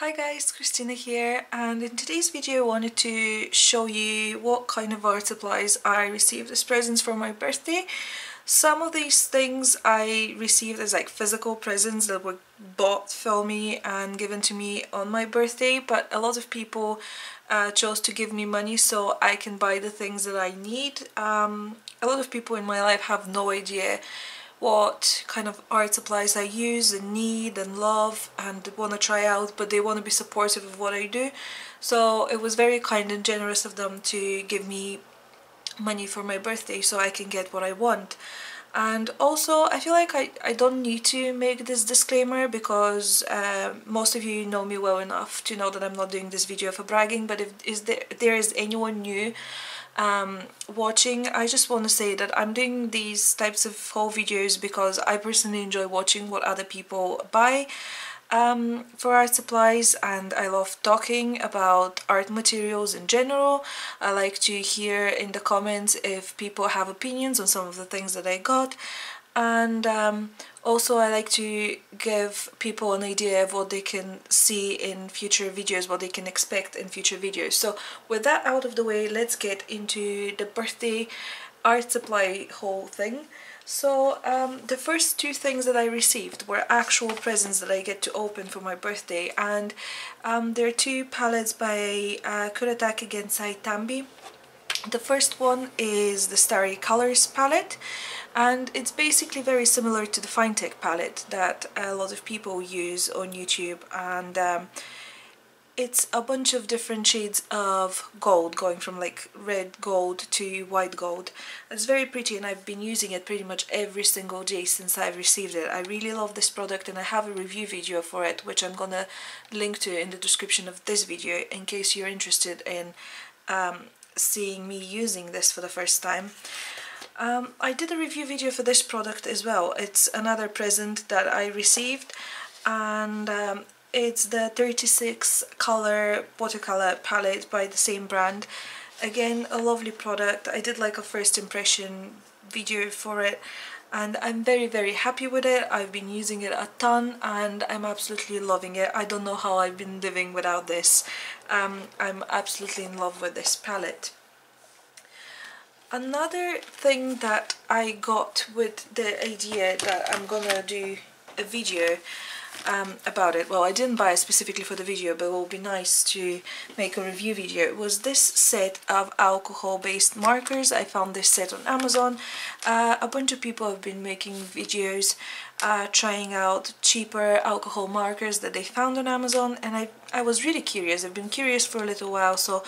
Hi guys, Christina here, and in today's video I wanted to show you what kind of art supplies I received as presents for my birthday. Some of these things I received as like physical presents that were bought for me and given to me on my birthday, but a lot of people chose to give me money so I can buy the things that I need. A lot of people in my life have no idea what kind of art supplies I use and need and love and want to try out, but they want to be supportive of what I do. So it was very kind and generous of them to give me money for my birthday so I can get what I want. And also I feel like I don't need to make this disclaimer because most of you know me well enough to know that I'm not doing this video for bragging, but if there is anyone new watching, I just want to say that I'm doing these types of haul videos because I personally enjoy watching what other people buy for art supplies, and I love talking about art materials in general. I like to hear in the comments if people have opinions on some of the things that I got, and also I like to give people an idea of what they can see in future videos, what they can expect in future videos. So with that out of the way, let's get into the birthday art supply haul thing. So the first two things that I received were actual presents that I get to open for my birthday, and they're two palettes by Kuratake Gensai Tambi. The first one is the Starry Colors palette, and it's basically very similar to the Fine Tech palette that a lot of people use on YouTube, and it's a bunch of different shades of gold, going from like red gold to white gold. It's very pretty, and I've been using it pretty much every single day since I've received it. I really love this product, and I have a review video for it which I'm gonna link to in the description of this video in case you're interested in seeing me using this for the first time. I did a review video for this product as well. It's another present that I received, and it's the 36 color watercolor palette by the same brand. Again, a lovely product. I did like a first impression video for it, and I'm very, very happy with it. I've been using it a ton and I'm absolutely loving it. I don't know how I've been living without this. I'm absolutely in love with this palette. Another thing that I got with the idea that I'm gonna do a video about it, well, I didn't buy it specifically for the video, but it will be nice to make a review video, was this set of alcohol-based markers. I found this set on Amazon. A bunch of people have been making videos trying out cheaper alcohol markers that they found on Amazon, and I was really curious. I've been curious for a little while, so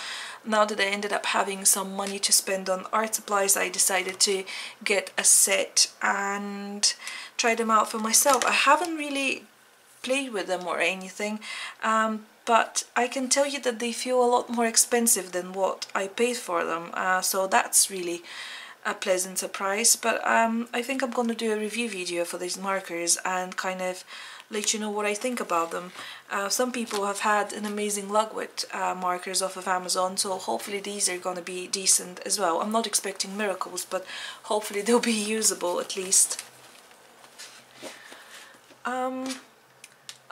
now that I ended up having some money to spend on art supplies, I decided to get a set and try them out for myself. I haven't really played with them or anything, but I can tell you that they feel a lot more expensive than what I paid for them, so that's really a pleasant surprise. But I think I'm gonna do a review video for these markers and kind of let you know what I think about them. Some people have had an amazing luck with markers off of Amazon, so hopefully these are gonna be decent as well. I'm not expecting miracles, but hopefully they'll be usable at least.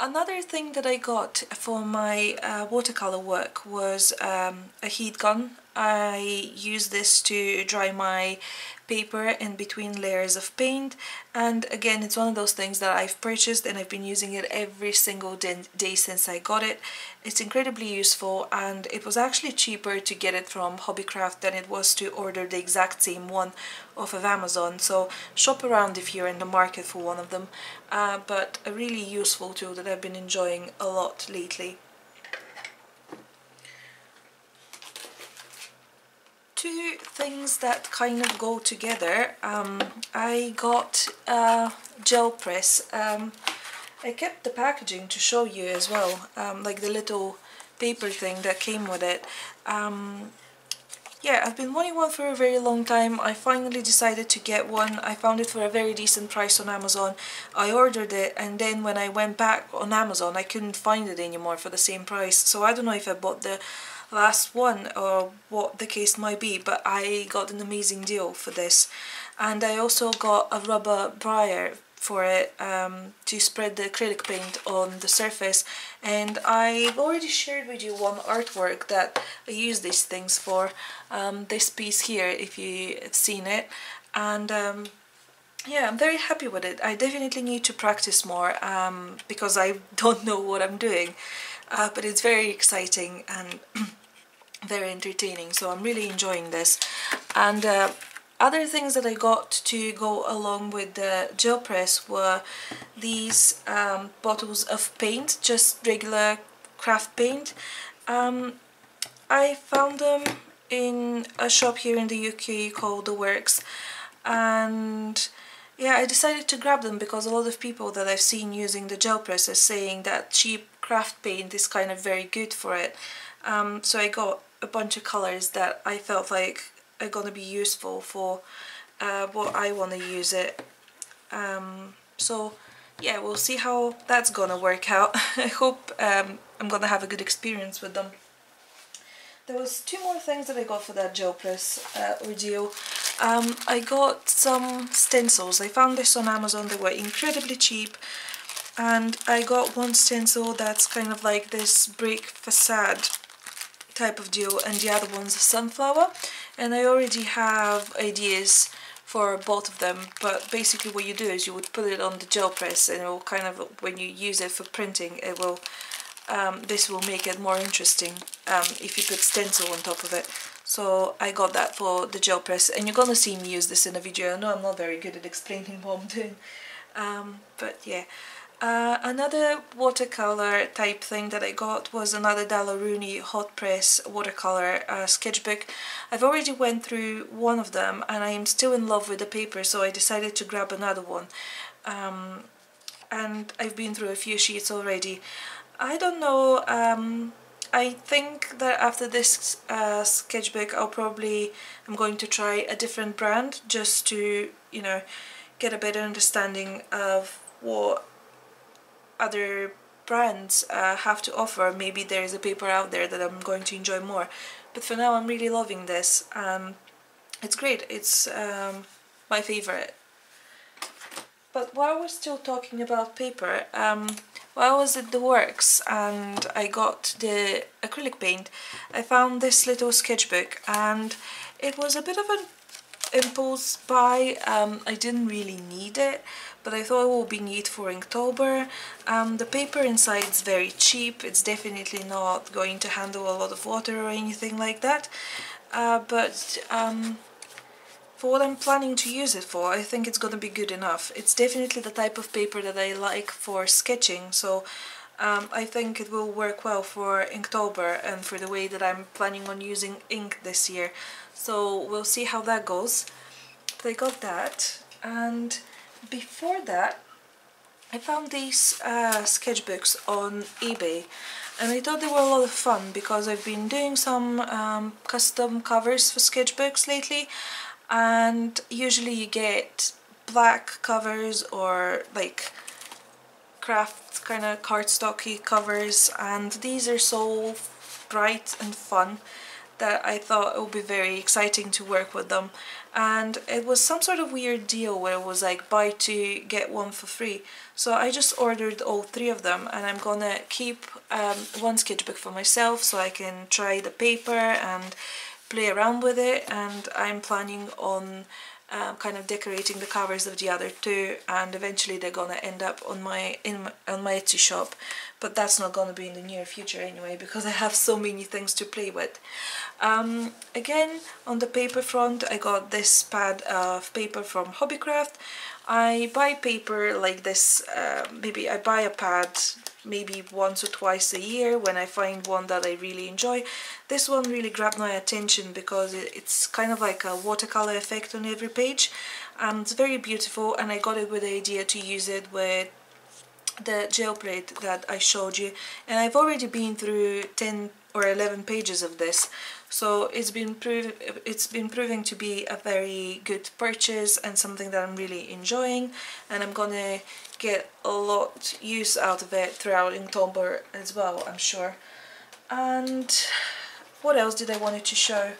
Another thing that I got for my watercolor work was a heat gun. I use this to dry my paper in between layers of paint, and again, it's one of those things that I've purchased and I've been using it every single day since I got it. It's incredibly useful, and it was actually cheaper to get it from Hobbycraft than it was to order the exact same one off of Amazon, so shop around if you're in the market for one of them, but a really useful tool that I've been enjoying a lot lately. Two things that kind of go together. I got a gel press. I kept the packaging to show you as well, like the little paper thing that came with it. Yeah, I've been wanting one for a very long time. I finally decided to get one. I found it for a very decent price on Amazon. I ordered it, and then when I went back on Amazon I couldn't find it anymore for the same price, so I don't know if I bought the last one or what the case might be, but I got an amazing deal for this. And I also got a rubber briar for it to spread the acrylic paint on the surface. And I've already shared with you one artwork that I use these things for, this piece here, if you've seen it. And yeah, I'm very happy with it. I definitely need to practice more because I don't know what I'm doing, but it's very exciting and very entertaining, so I'm really enjoying this. And other things that I got to go along with the gel press were these bottles of paint, just regular craft paint. I found them in a shop here in the UK called The Works, and yeah, I decided to grab them because a lot of people that I've seen using the gel press are saying that cheap craft paint is kind of very good for it. So I got a bunch of colours that I felt like are going to be useful for what I want to use it. So yeah, we'll see how that's going to work out. I hope I'm going to have a good experience with them. There was two more things that I got for that gel press ordeal. I got some stencils. I found this on Amazon. They were incredibly cheap. And I got one stencil that's kind of like this brick facade type of deal, and the other one's a sunflower. And I already have ideas for both of them, but basically what you do is you would put it on the gel press, and it will kind of, when you use it for printing, it will this will make it more interesting if you put stencil on top of it. So I got that for the gel press, and you're gonna see me use this in a video. I know I'm not very good at explaining what I'm doing, but yeah. Another watercolor type thing that I got was another Daler Rowney hot press watercolor sketchbook. I've already went through one of them, and I am still in love with the paper, so I decided to grab another one. And I've been through a few sheets already. I don't know, I think that after this sketchbook I'm going to try a different brand, just to, you know, get a better understanding of what other brands have to offer. Maybe there is a paper out there that I'm going to enjoy more, but for now I'm really loving this. It's great, it's my favorite. But while we're still talking about paper, while I was at The Works and I got the acrylic paint, I found this little sketchbook, and it was a bit of an impulse buy. I didn't really need it, but I thought it would be neat for Inktober. The paper inside is very cheap. It's definitely not going to handle a lot of water or anything like that, but for what I'm planning to use it for, I think it's going to be good enough. It's definitely the type of paper that I like for sketching, so I think it will work well for Inktober and for the way that I'm planning on using ink this year. So we'll see how that goes. But I got that, and before that I found these sketchbooks on eBay, and I thought they were a lot of fun because I've been doing some custom covers for sketchbooks lately, and usually you get black covers or like craft kind of cardstocky covers, and these are so bright and fun that I thought it would be very exciting to work with them. And it was some sort of weird deal where it was like buy two get one for free, so I just ordered all three of them, and I'm gonna keep one sketchbook for myself so I can try the paper and play around with it, and I'm planning on kind of decorating the covers of the other two, and eventually they're gonna end up on my Etsy shop, but that's not gonna be in the near future anyway because I have so many things to play with. Again, on the paper front, I got this pad of paper from Hobbycraft. I buy paper like this, maybe I buy a pad maybe once or twice a year when I find one that I really enjoy. This one really grabbed my attention because it's kind of like a watercolor effect on every page, and it's very beautiful, and I got it with the idea to use it with the gel plate that I showed you, and I've already been through 10 or 11 pages of this, so it's been proving to be a very good purchase and something that I'm really enjoying, and I'm gonna get a lot use out of it throughout Inktober as well, I'm sure. And what else did I wanted to show?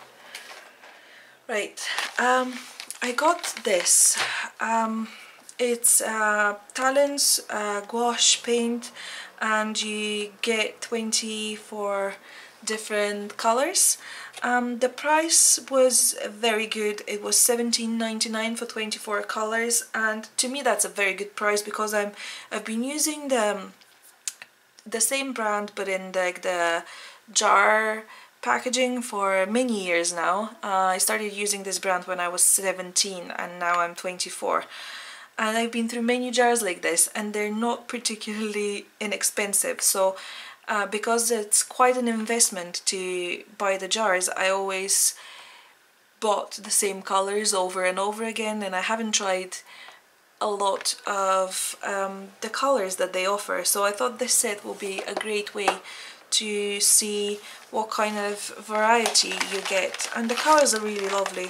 Right, I got this. It's Talens gouache paint, and you get 24 different colors. The price was very good. It was $17.99 for 24 colors, and to me that's a very good price, because I've been using the same brand but in like the jar packaging for many years now. I started using this brand when I was 17 and now I'm 24, and I've been through many jars like this, and they're not particularly inexpensive. So because it's quite an investment to buy the jars, I always bought the same colors over and over again, and I haven't tried a lot of the colors that they offer. So I thought this set will be a great way to see what kind of variety you get, and the colors are really lovely.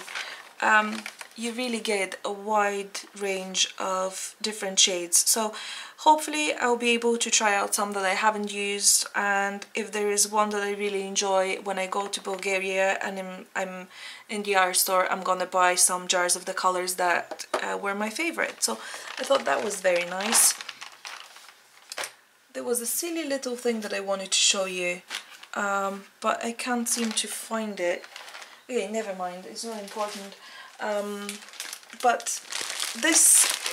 You really get a wide range of different shades, so hopefully I'll be able to try out some that I haven't used, and if there is one that I really enjoy, when I go to Bulgaria and I'm in the art store, I'm gonna buy some jars of the colors that were my favorite. So I thought that was very nice. There was a silly little thing that I wanted to show you, but I can't seem to find it. Okay, never mind, it's not important. But this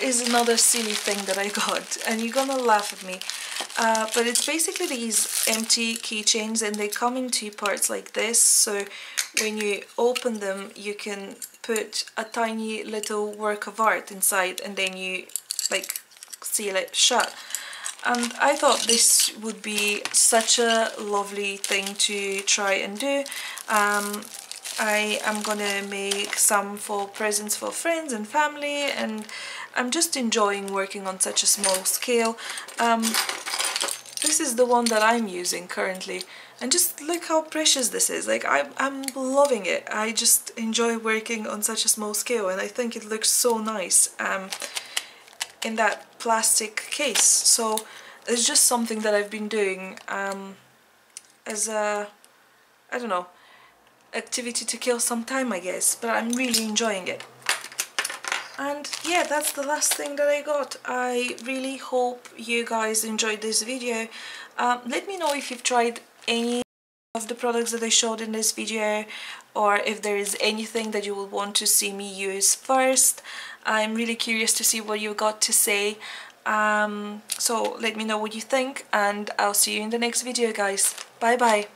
is another silly thing that I got, and you're gonna laugh at me, but it's basically these empty keychains, and they come in two parts like this, so when you open them you can put a tiny little work of art inside, and then you like seal it shut. And I thought this would be such a lovely thing to try and do. I am gonna make some for presents for friends and family, and I'm just enjoying working on such a small scale. This is the one that I'm using currently, and just look how precious this is. Like, I'm loving it. I just enjoy working on such a small scale, and I think it looks so nice in that plastic case. So it's just something that I've been doing as a, I don't know, activity to kill some time, I guess, but I'm really enjoying it. And yeah, that's the last thing that I got. I really hope you guys enjoyed this video. Let me know if you've tried any of the products that I showed in this video, or if there is anything that you would want to see me use first. I'm really curious to see what you got to say. So let me know what you think, and I'll see you in the next video, guys. Bye bye.